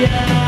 Yeah.